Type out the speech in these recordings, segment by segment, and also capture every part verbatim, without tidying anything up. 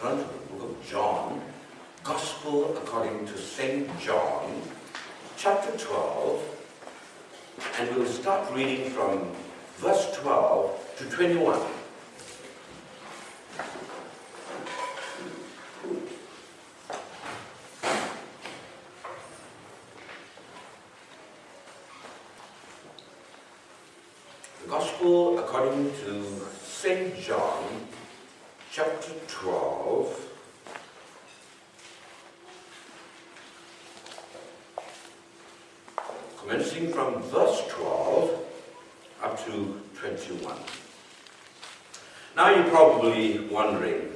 turn to the book of John, Gospel according to Saint John, chapter twelve, and we'll start reading from verse twelve to twenty-one. The Gospel according to Saint John, chapter twelve, commencing from verse twelve up to twenty-one. Now you're probably wondering,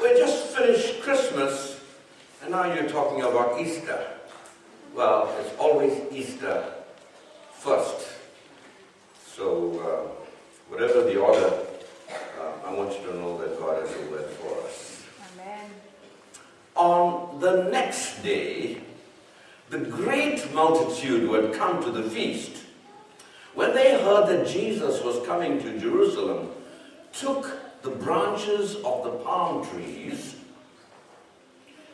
we just finished Christmas and now you're talking about Easter. Well, it's always Easter first. So, uh, whatever the order, uh, I want you to know that God has a word for us. Amen. On the next day, the great multitude who had come to the feast, when they heard that Jesus was coming to Jerusalem, took the branches of the palm trees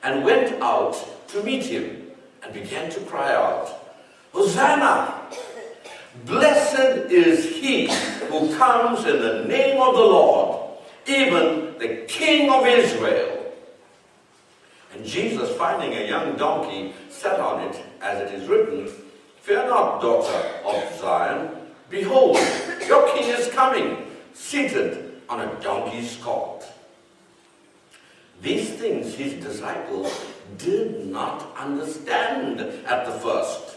and went out to meet him and began to cry out, "Hosanna! Blessed is he who comes in the name of the Lord, even the King of Israel." And Jesus, finding a young donkey, sat on it, as it is written, "Fear not, daughter of Zion. Behold, your king is coming, seated on a donkey's colt." These things his disciples did not understand at the first.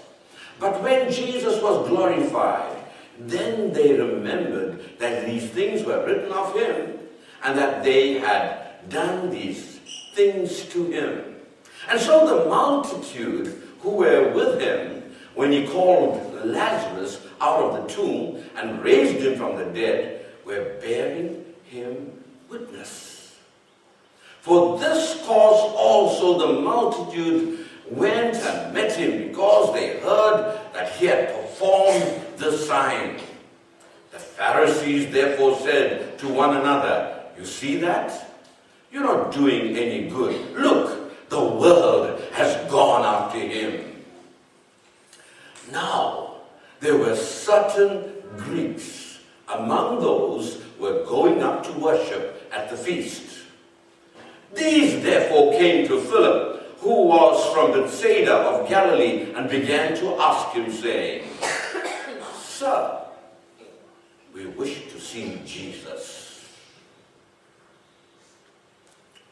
But when Jesus was glorified, then they remembered that these things were written of him, and that they had done these things to him. And so the multitude who were with him, when he called Lazarus out of the tomb and raised him from the dead, were bearing him witness. For this cause also the multitude went and met him, because they heard that he had performed the sign. The Pharisees therefore said to one another, "You see that? You're not doing any good. Look, the world has gone after him." Now there were certain Greeks among those who were going up to worship at the feast. These therefore came to Philip, who was from Bethsaida of Galilee, and began to ask him, saying, "Sir, we wish to see Jesus."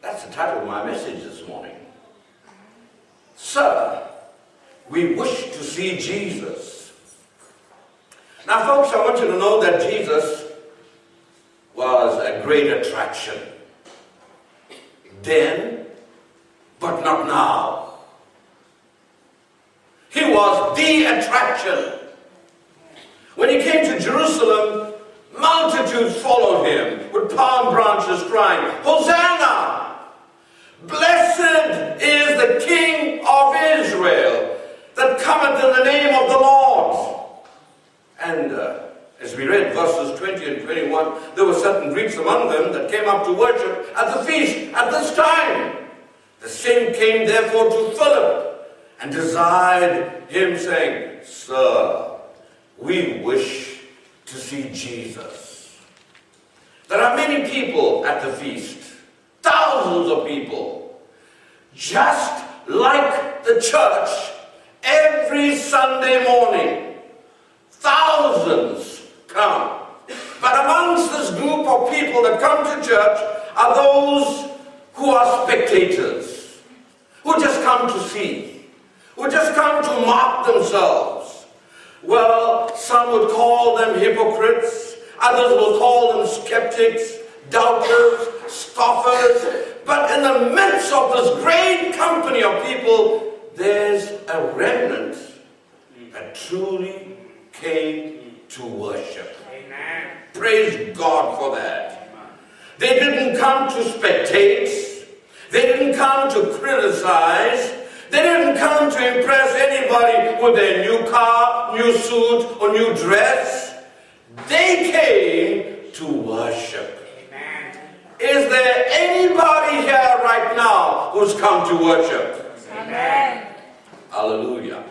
That's the title of my message this morning. Sir, we wish to see Jesus. Now folks, I want you to know that Jesus was a great attraction then, but not now. He was the attraction. When he came to Jerusalem, multitudes followed him with palm branches crying, "Hosanna! Blessed is the King of Israel that cometh in the name of the Lord." And uh, as we read verses twenty and twenty-one, there were certain Greeks among them that came up to worship at the feast at this time. The same came therefore to Philip and desired him, saying, "Sir, we wish to see Jesus." There are many people at the feast, thousands of people. Just like the church, every Sunday morning, thousands come. But amongst this group of people that come to church are those who are spectators, who just come to see, who just come to mock themselves. Well, some would call them hypocrites, others will call them skeptics, doubters, scoffers, but in the midst of this great company of people, there's a remnant that truly came to worship. Amen. Praise God for that. They didn't come to spectate. They didn't come to criticize. They didn't come to impress anybody with their new car, new suit, or new dress. They came to worship. Amen. Is there anybody who's come to worship. Amen. Hallelujah.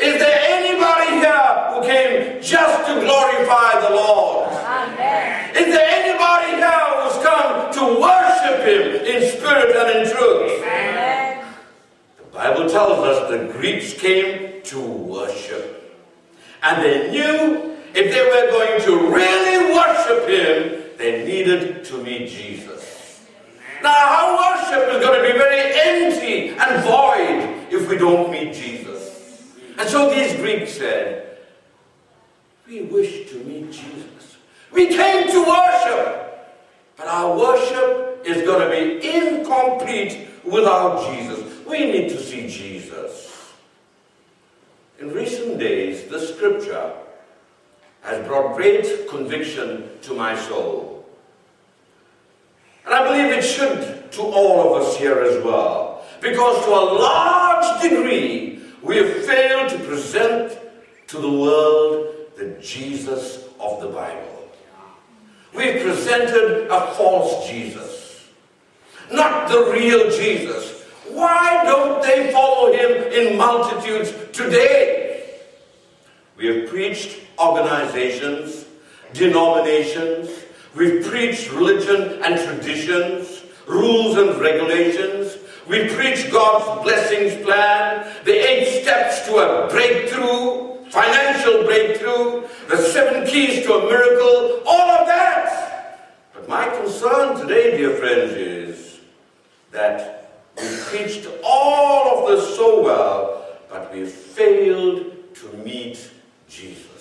Is there anybody here who came just to glorify the Lord? Amen. Is there anybody here who's come to worship Him in spirit and in truth? Amen. The Bible tells us the Greeks came to worship. And they knew if they were going to really worship Him, they needed to meet Jesus. Now, our worship is going to be very empty and void if we don't meet Jesus. And so these Greeks said, we wish to meet Jesus. We came to worship, but our worship is going to be incomplete without Jesus. We need to see Jesus. In recent days, the scripture has brought great conviction to my soul. And I believe it should to all of us here as well. Because to a large degree, we have failed to present to the world the Jesus of the Bible. We've presented a false Jesus. Not the real Jesus. Why don't they follow Him in multitudes today? We have preached organizations, denominations. We've preached religion and traditions, rules and regulations. We preach God's blessings plan, the eight steps to a breakthrough, financial breakthrough, the seven keys to a miracle, all of that. But my concern today, dear friends, is that we preached all of this so well, but we failed to meet Jesus.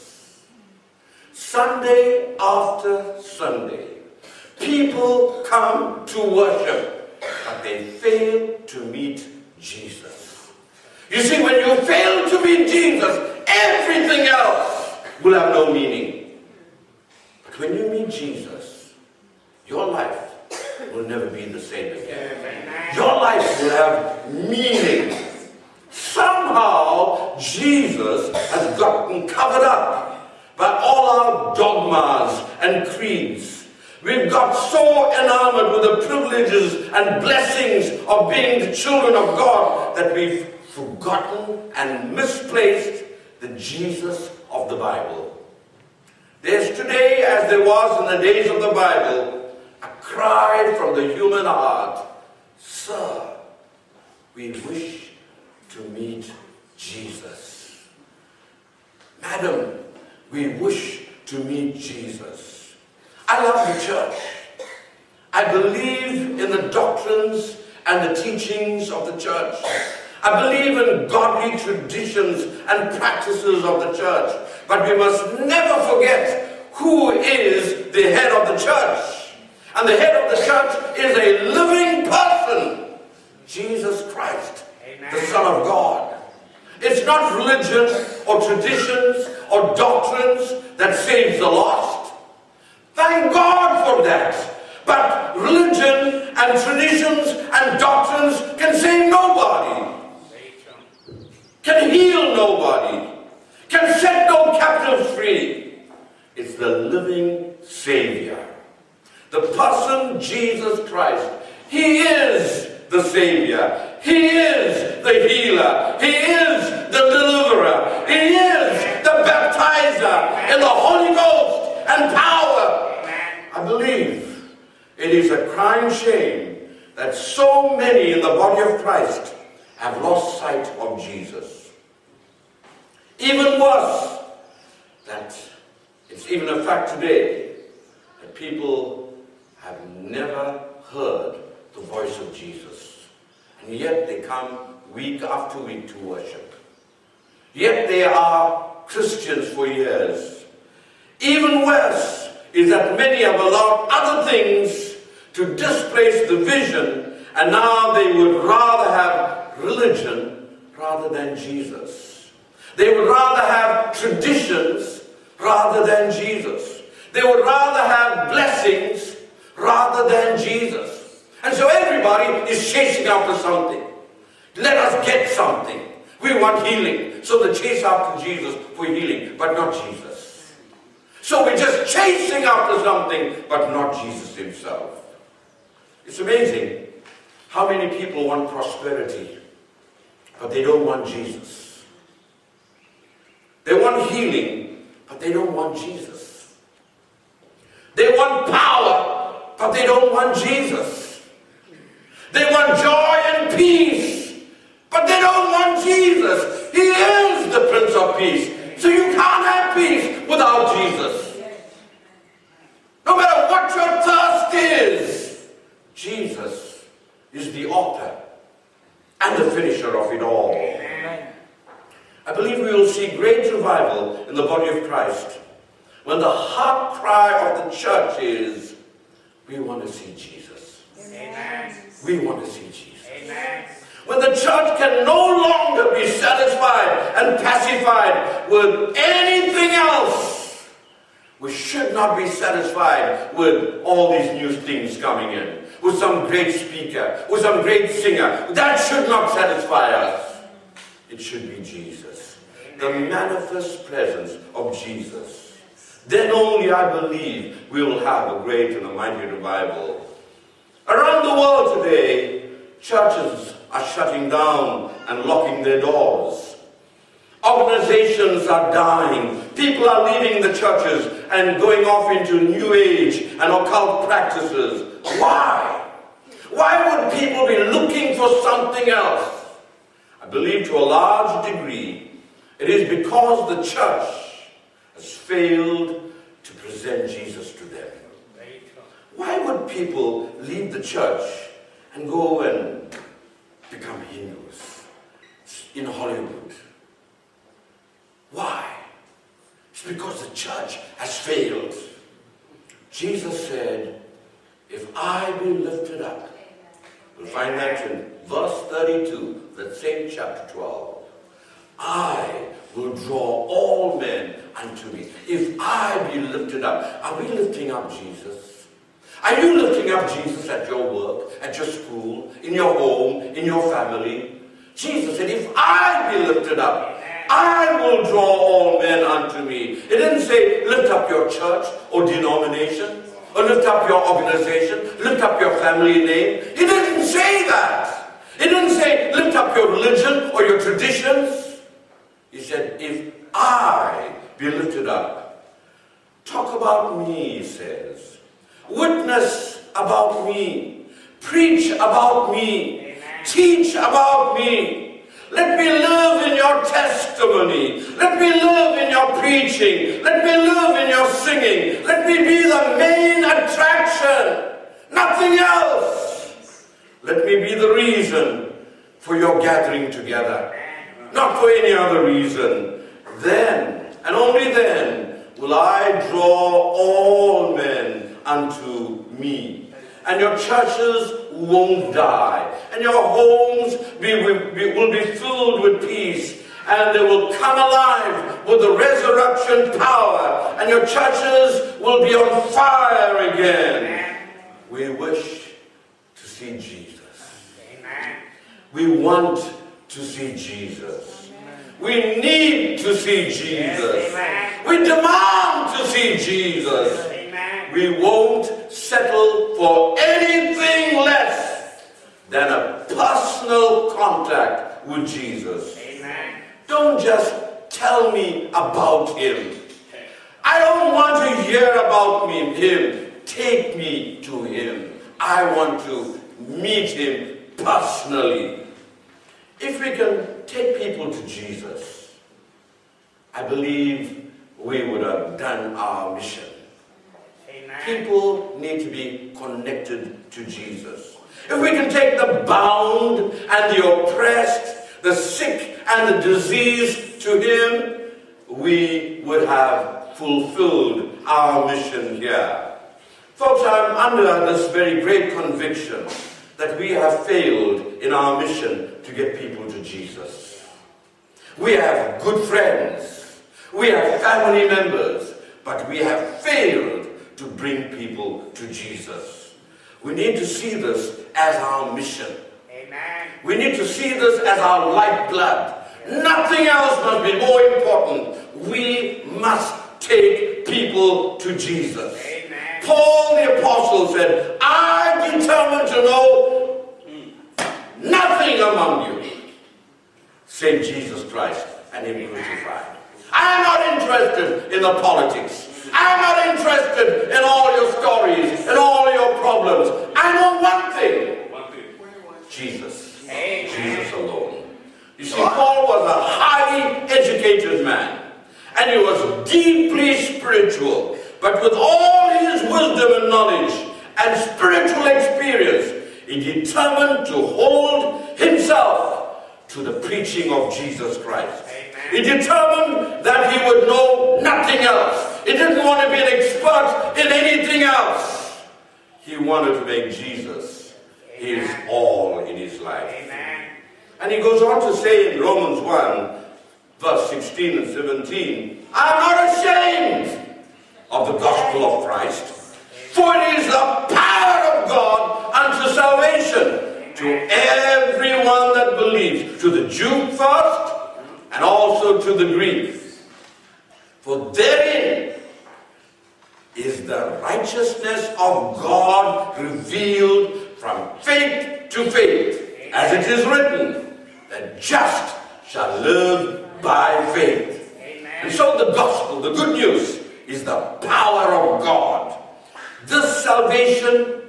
Sunday after Sunday, people come to worship, but they fail to meet Jesus. You see, when you fail to meet Jesus, everything else will have no meaning. But when you meet Jesus, your life will never be the same again. Your life will have meaning. Somehow, Jesus has gotten covered up by all our dogmas and creeds. We've got so enamored with the privileges and blessings of being the children of God that we've forgotten and misplaced the Jesus of the Bible. There's today, as there was in the days of the Bible, a cry from the human heart, "Sir, we wish to meet Jesus. Madam, we wish to meet Jesus." I love the church. I believe in the doctrines and the teachings of the church. I believe in godly traditions and practices of the church. But we must never forget who is the head of the church. And the head of the church is a living person, Jesus Christ, Amen. The Son of God. It's not religion or traditions or doctrines that saves the lost. Thank God for that. But religion and traditions and doctrines can save nobody, can heal nobody, can set no captive free. It's the living Savior, the person Jesus Christ. He is the Savior. He is the healer. He is the deliverer. He is the baptizer in the Holy Ghost and power. I believe it is a crying shame that so many in the body of Christ have lost sight of Jesus. Even worse, that it's even a fact today that people have never heard the voice of Jesus. And yet they come week after week to worship. Yet they are Christians for years. Even worse is that many have allowed other things to displace the vision, and now they would rather have religion rather than Jesus. They would rather have traditions rather than Jesus. They would rather have blessings rather than Jesus. And so everybody is chasing after something. Let us get something. We want healing. So they chase after Jesus for healing, but not Jesus. So we're just chasing after something, but not Jesus Himself. It's amazing How many people want prosperity, but they don't want Jesus? They want healing, but they don't want Jesus. They want power, but they don't want Jesus. They want joy and peace, but they don't want Jesus. He is the Prince of Peace. So you can't have peace without Jesus. No matter what your thirst is, Jesus is the author and the finisher of it all. Amen. I believe we will see great revival in the body of Christ when the heart cry of the church is, we want to see Jesus. Amen. We want to see Jesus. Amen. When the church can no longer be satisfied and pacified with anything else, we should not be satisfied with all these new things coming in, with some great speaker, with some great singer. That should not satisfy us. It should be Jesus, the manifest presence of Jesus. Then only, I believe, we will have a great and a mighty revival. Around the world today, churches are shutting down and locking their doors. Organizations are dying. People are leaving the churches and going off into new age and occult practices. Why? Why would people be looking for something else? I believe to a large degree it is because the church has failed to present Jesus to them. Why would people leave the church and go and become Hindus in Hollywood? Why? It's because the church has failed. Jesus said, if I be lifted up, we'll find that in verse thirty-two, that same chapter twelve, I will draw all men unto me. If I be lifted up, are we lifting up Jesus? Are you lifting up Jesus at your work, at your school, in your home, in your family? Jesus said, if I be lifted up, I will draw all men unto me. It didn't say, lift up your church or denomination, or lift up your organization, lift up your family name. It didn't say that. It didn't say, lift up your religion or your traditions. He said, if I be lifted up, talk about me, he says. Witness about me, preach about me, amen, teach about me. Let me live in your testimony. Let me live in your preaching. Let me live in your singing. Let me be the main attraction, nothing else. Let me be the reason for your gathering together, not for any other reason. Then, and only then, will I draw all men unto me. And your churches won't die, and your homes be, will, be, will be filled with peace, and they will come alive with the resurrection power, and your churches will be on fire again. We wish to see Jesus. We want to see Jesus. We need to see Jesus. We demand to see Jesus. We won't settle for anything less than a personal contact with Jesus. Amen. Don't just tell me about Him. I don't want to hear about me, Him. Take me to Him. I want to meet Him personally. If we can take people to Jesus, I believe we would have done our mission. People need to be connected to Jesus. If we can take the bound and the oppressed, the sick and the diseased to Him, we would have fulfilled our mission here. Folks, I'm under this very great conviction that we have failed in our mission to get people to Jesus. We have good friends, we have family members, but we have failed to bring people to Jesus. We need to see this as our mission. Amen. We need to see this as our lifeblood. Yes. Nothing else must be more important. We must take people to Jesus. Amen. Paul the Apostle said, I determined to know send Jesus Christ and him crucified. I am not interested in the politics. I am not interested in all your stories and all your problems. I know one thing. One thing. Jesus. Amen. Jesus alone. You see, Paul was a highly educated man. And he was deeply spiritual. But with all his wisdom and knowledge and spiritual experience, he determined to hold himself to the preaching of Jesus Christ. Amen. He determined that he would know nothing else. He didn't want to be an expert in anything else. He wanted to make Jesus his all in his life. Amen. And he goes on to say in Romans one, verse sixteen and seventeen, I am not ashamed of the gospel of Christ, for it is the power of God unto salvation to everyone that believes, to the Jew first, and also to the Greek. For therein is the righteousness of God revealed from faith to faith, as it is written, the just shall live by faith. Amen. And so the gospel, the good news, is the power of God. This salvation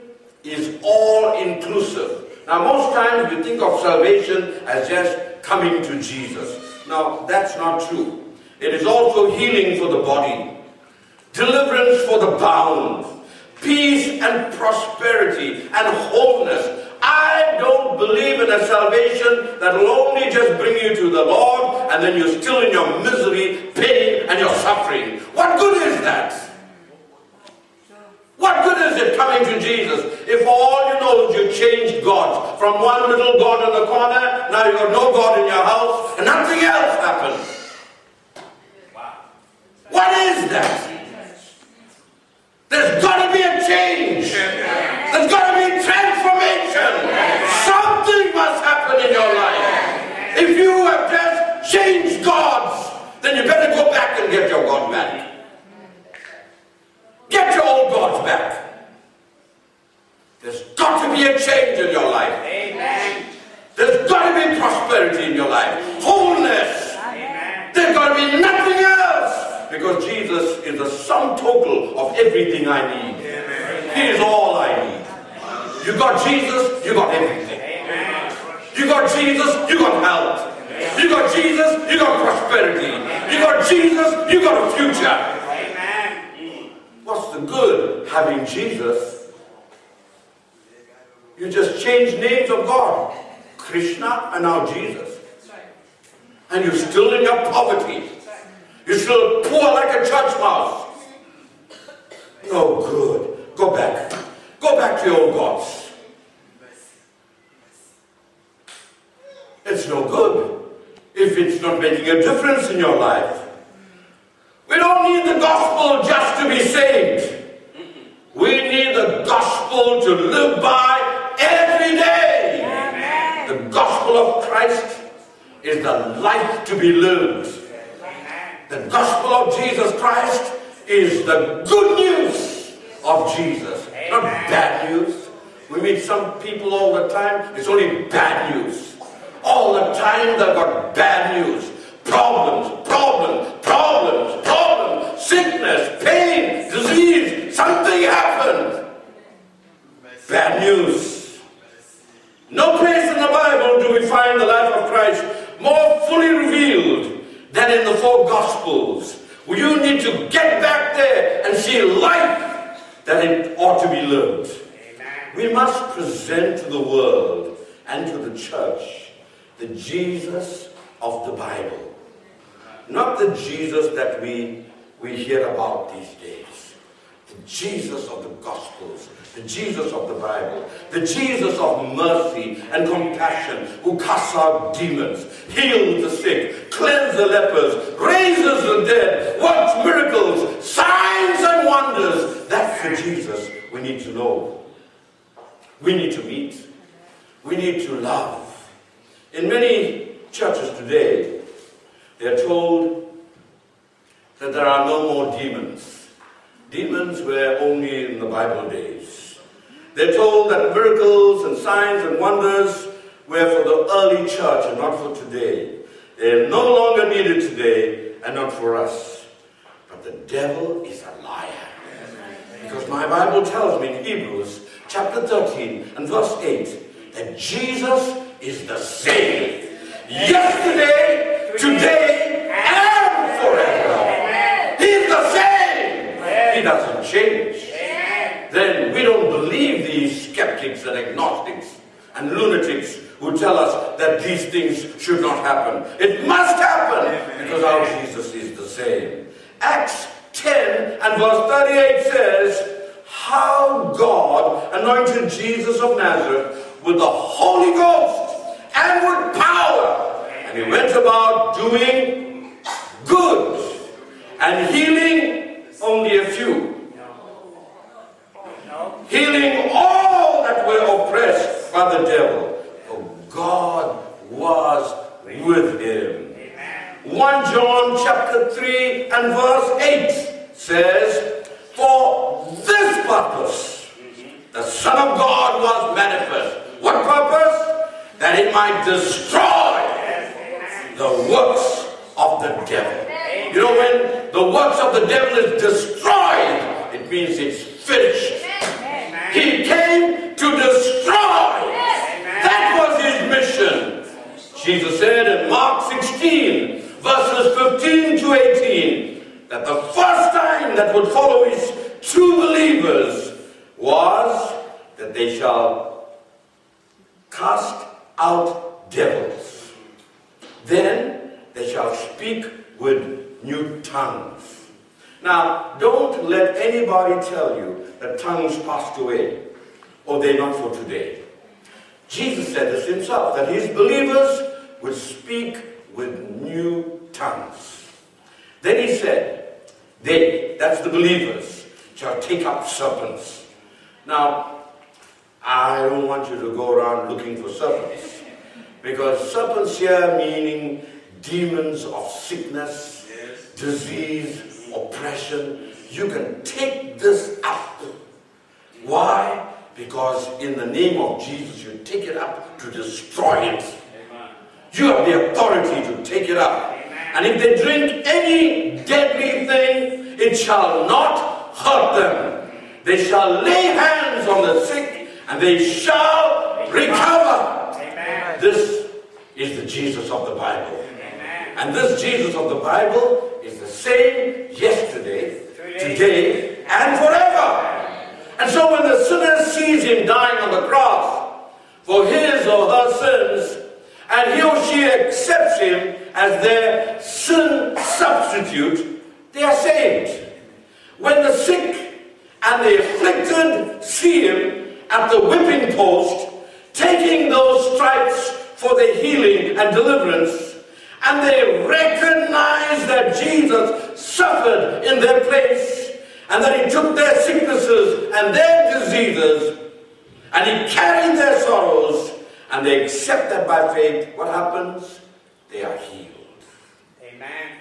is all-inclusive. Now, most times we think of salvation as just coming to Jesus. Now, that's not true. It is also healing for the body, deliverance for the bound, peace and prosperity and wholeness. I don't believe in a salvation that will only just bring you to the Lord and then you're still in your misery, pain, and your suffering. What good is that? What good is it coming to Jesus if all you know is you changed God from one little God in the corner, now you've got no God in your house, and nothing else happens? What is that? There's got to be a change. There's got to be transformation. Something must happen in your life. If you have just changed gods, then you better go back and get your God back. Get your old gods back. There's got to be a change in your life. There's got to be prosperity in your life. Wholeness. There's got to be nothing else. Because Jesus is the sum total of everything I need. Amen. He is all I need. You got Jesus, you got everything. Amen. You got Jesus, you got health. Amen. You got Jesus, you got prosperity. Amen. You got Jesus, you got a future. Amen. What's the good having Jesus? You just change names of God. Krishna and now Jesus. And you're still in your poverty. You're still poor like a church mouse. No good. Go back. Go back to your old gods. It's no good if it's not making a difference in your life. We don't need the gospel just to be saved. We need the gospel to live by every day. Amen. The gospel of Christ is the life to be lived. The gospel of Jesus Christ is the good news of Jesus. Amen. Not bad news. We meet some people all the time, it's only bad news. All the time they've got bad news. Problems, problems, problems, problems. Sickness, pain, disease, something happened. Bad news. No place in the Bible do we find the life of Christ more fully revealed than in the four Gospels. You need to get back there and see life that it ought to be lived. Amen. We must present to the world and to the church the Jesus of the Bible. Not the Jesus that we, we hear about these days. The Jesus of the Gospels. The Jesus of the Bible. The Jesus of mercy and compassion, who casts out demons, heals the sick, cleanses the lepers, raises the dead, works miracles, signs and wonders. That's the Jesus we need to know. We need to meet. We need to love. In many churches today, they are told that there are no more demons. Demons were only in the Bible days. They're told that miracles and signs and wonders were for the early church and not for today. They are no longer needed today and not for us. But the devil is a liar. Because my Bible tells me in Hebrews chapter thirteen and verse eight that Jesus is the same. Yesterday, today, and forever. He's the same. He doesn't change. Then we don't believe these skeptics and agnostics and lunatics who tell us that these things should not happen. It must happen because our Jesus is the same. Acts ten and verse thirty-eight says, how God anointed Jesus of Nazareth with the Holy Ghost and with power. And he went about doing good and healing only a few. Healing all that were oppressed by the devil. God was with him. Amen. First John chapter three and verse eight says, for this purpose the Son of God was manifest. What purpose? That it might destroy the works of the devil. You know, when the works of the devil is destroyed, it means it's finished. He came to destroy. Jesus said in Mark sixteen, verses fifteen to eighteen, that the first time that would follow his true believers was that they shall cast out devils. Then they shall speak with new tongues. Now, don't let anybody tell you that tongues passed away or they're not for today. Jesus said this himself, that his believers would speak with new tongues. Then he said, they, that's the believers, shall take up serpents. Now, I don't want you to go around looking for serpents, because serpents here meaning demons of sickness, disease, oppression. You can take this up. Why? Because in the name of Jesus, you take it up to destroy it. You have the authority to take it up. And if they drink any deadly thing, it shall not hurt them. They shall lay hands on the sick, and they shall recover. Amen. This is the Jesus of the Bible. Amen. And this Jesus of the Bible is the same yesterday, today, and forever. And so when the sinner sees him dying on the cross for his or her sins, and he or she accepts him as their sin substitute, they are saved. When the sick and the afflicted see him at the whipping post, taking those stripes for their healing and deliverance, and they recognize that Jesus suffered in their place, and that he took their sicknesses and their diseases, and he carried their sorrows, and they accept that by faith, what happens? They are healed. Amen.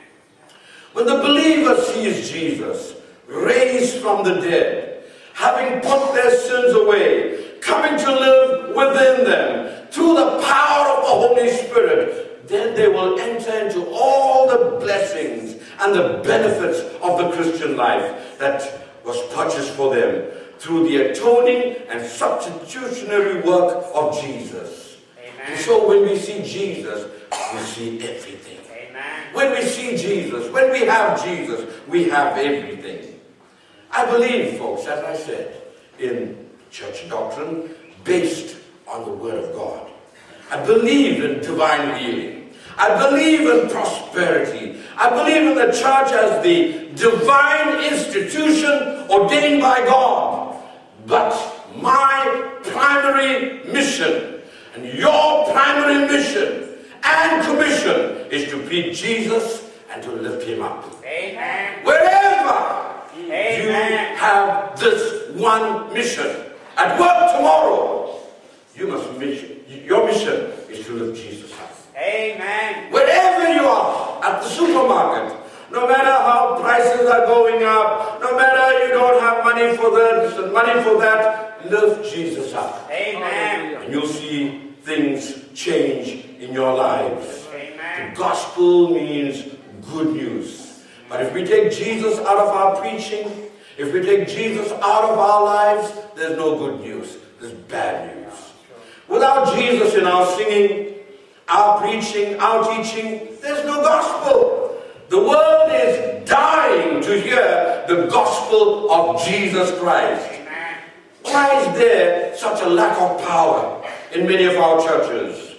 When the believer sees Jesus raised from the dead, having put their sins away, coming to live within them through the power of the Holy Spirit, then they will enter into all the blessings and the benefits of the Christian life that was purchased for them through the atoning and substitutionary work of Jesus. Amen. And so when we see Jesus, we see everything. Amen. When we see Jesus, when we have Jesus, we have everything. I believe, folks, as I said, in church doctrine based on the Word of God. I believe in divine healing. I believe in prosperity. I believe in the church as the divine institution ordained by God. But my primary mission and your primary mission and commission is to preach Jesus and to lift him up. Amen. Wherever Amen. You have this one mission, at work tomorrow, you must mission, your mission is to lift Jesus up. Amen. Wherever you are, at the supermarket, no matter how prices are going up, no matter you don't have money for this and money for that, lift Jesus up. Amen. And you'll see things change in your lives. Amen. fact, gospel means good news. But if we take Jesus out of our preaching, if we take Jesus out of our lives, there's no good news. There's bad news. Without Jesus in our singing, our preaching, our teaching, there's no gospel. The world is dying to hear the gospel of Jesus Christ. Why is there such a lack of power in many of our churches?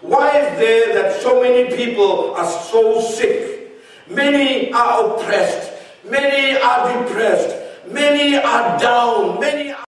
Why is there that so many people are so sick? Many are oppressed. Many are depressed. Many are down. Many are